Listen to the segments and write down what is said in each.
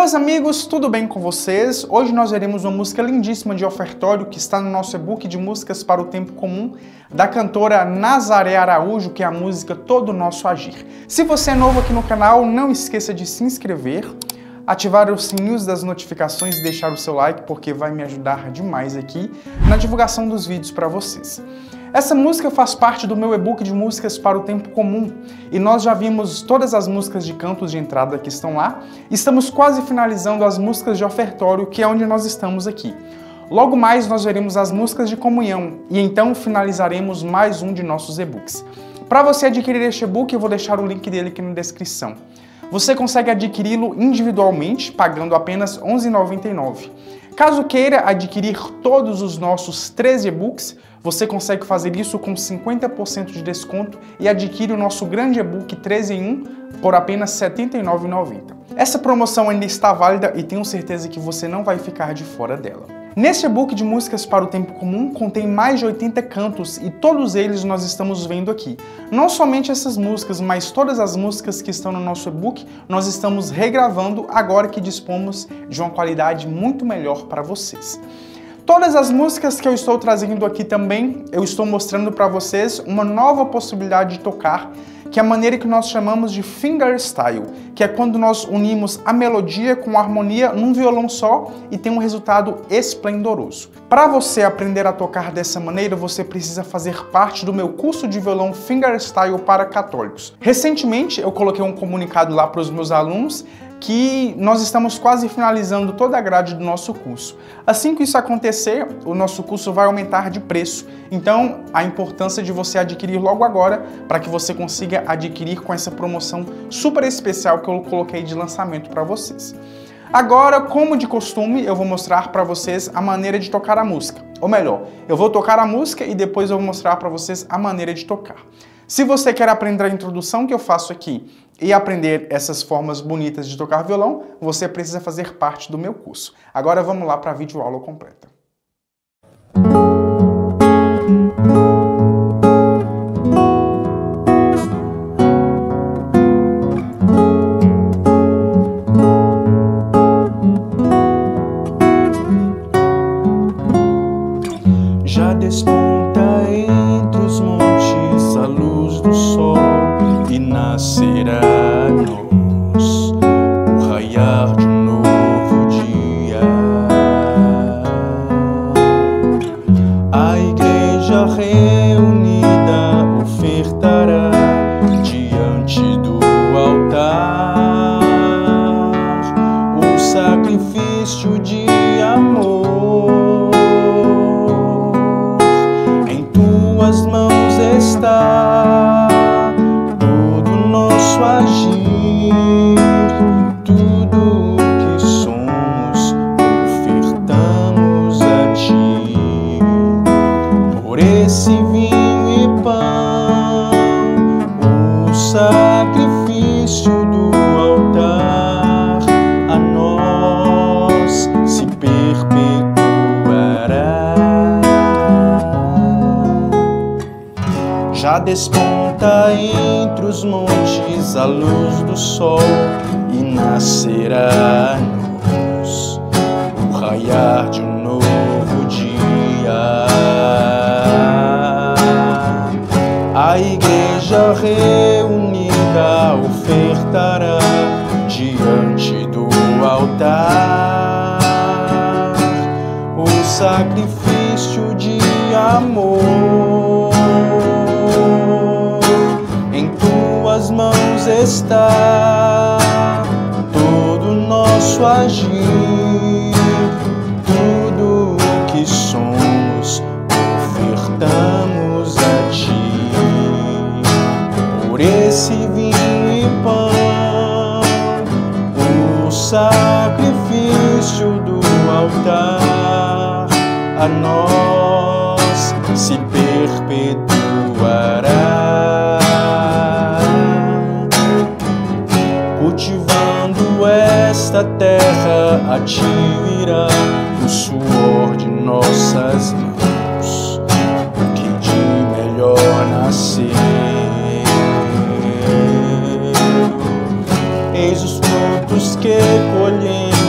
Meus amigos, tudo bem com vocês? Hoje nós veremos uma música lindíssima de ofertório que está no nosso e-book de músicas para o tempo comum da cantora Nazaré Araújo, que é a música Todo Nosso Agir. Se você é novo aqui no canal, não esqueça de se inscrever, ativar os sininhos das notificações e deixar o seu like, porque vai me ajudar demais aqui na divulgação dos vídeos para vocês. Essa música faz parte do meu e-book de músicas para o tempo comum e nós já vimos todas as músicas de cantos de entrada que estão lá. Estamos quase finalizando as músicas de ofertório, que é onde nós estamos aqui. Logo mais nós veremos as músicas de comunhão e então finalizaremos mais um de nossos e-books. Para você adquirir este e-book, eu vou deixar o link dele aqui na descrição. Você consegue adquiri-lo individualmente, pagando apenas R$ 11,99. Caso queira adquirir todos os nossos 13 e-books, você consegue fazer isso com 50% de desconto e adquire o nosso grande e-book 13 em 1 por apenas R$ 79,90. Essa promoção ainda está válida e tenho certeza que você não vai ficar de fora dela. Neste e-book de músicas para o tempo comum contém mais de 80 cantos e todos eles nós estamos vendo aqui. Não somente essas músicas, mas todas as músicas que estão no nosso e-book nós estamos regravando agora que dispomos de uma qualidade muito melhor para vocês. Todas as músicas que eu estou trazendo aqui também, eu estou mostrando para vocês uma nova possibilidade de tocar, que é a maneira que nós chamamos de fingerstyle, que é quando nós unimos a melodia com a harmonia num violão só e tem um resultado esplendoroso. Para você aprender a tocar dessa maneira, você precisa fazer parte do meu curso de violão fingerstyle para católicos. Recentemente, eu coloquei um comunicado lá para os meus alunos que nós estamos quase finalizando toda a grade do nosso curso. Assim que isso acontecer, o nosso curso vai aumentar de preço. Então, a importância de você adquirir logo agora, para que você consiga adquirir com essa promoção super especial que eu coloquei de lançamento para vocês. Agora, como de costume, eu vou mostrar para vocês a maneira de tocar a música. Ou melhor, eu vou tocar a música e depois eu vou mostrar para vocês a maneira de tocar. Se você quer aprender a introdução que eu faço aqui e aprender essas formas bonitas de tocar violão, você precisa fazer parte do meu curso. Agora vamos lá para a videoaula completa. Já desponta entre os montes a luz do sol e nascerá a luz, o raiar de um novo dia. A igreja reunida ofertará diante do altar o sacrifício de amor. Está todo nosso agir, tudo o que somos ofertamos a ti. Por esse vinho e pão, o sacrifício do altar a nós se perpetuará. Já desponta entre os montes a luz do sol e nascerá a luz, o raiar de um novo dia. A igreja reunida ofertará diante do altar o sacrifício de amor. Mãos está todo nosso agir, tudo o que somos ofertamos a ti. Por esse vinho e pão, o sacrifício do altar a nós se perpetuará. Cultivando esta terra, a ti virá o suor de nossas mãos, o que de melhor nasceu. Eis os frutos que colhemos.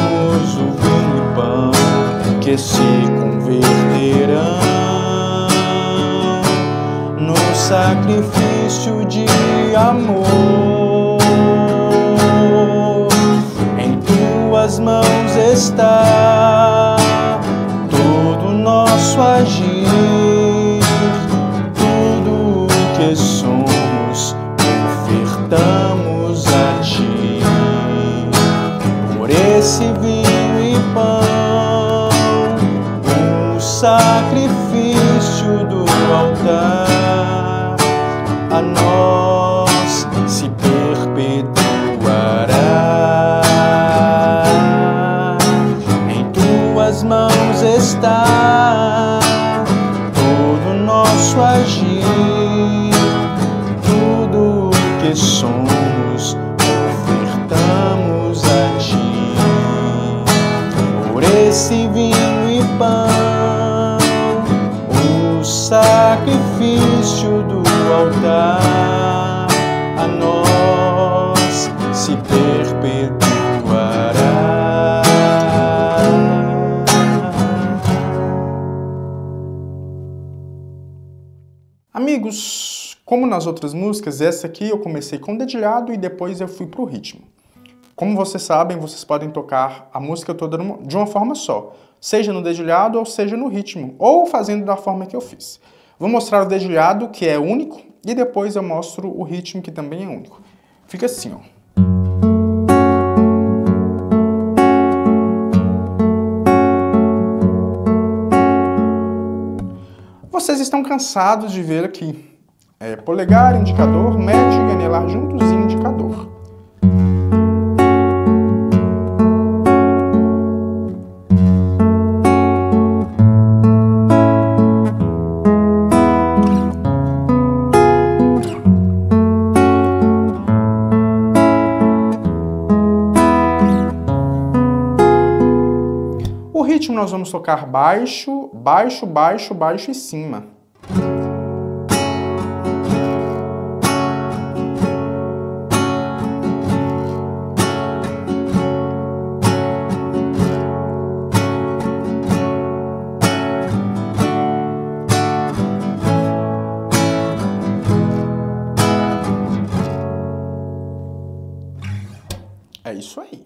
desejo de amor. Em tuas mãos está todo o nosso agir, tudo o que somos ofertamos a ti. Por esse vinho e pão, o sacrifício do altar, a nós se perpetuará. Em tuas mãos está todo o nosso agir, tudo o que somos ofertamos a ti. Por esse vinho e pão, o sacrifício do altar, a nós se perpetuará. Amigos, como nas outras músicas, essa aqui eu comecei com dedilhado e depois eu fui pro ritmo. Como vocês sabem, vocês podem tocar a música toda de uma forma só, seja no dedilhado ou seja no ritmo, ou fazendo da forma que eu fiz. Vou mostrar o dedilhado, que é único, e depois eu mostro o ritmo, que também é único. Fica assim, ó. Vocês estão cansados de ver aqui. É polegar, indicador, médio e anelar juntos e indicador. Nós vamos tocar baixo, baixo, baixo, baixo e cima. É isso aí.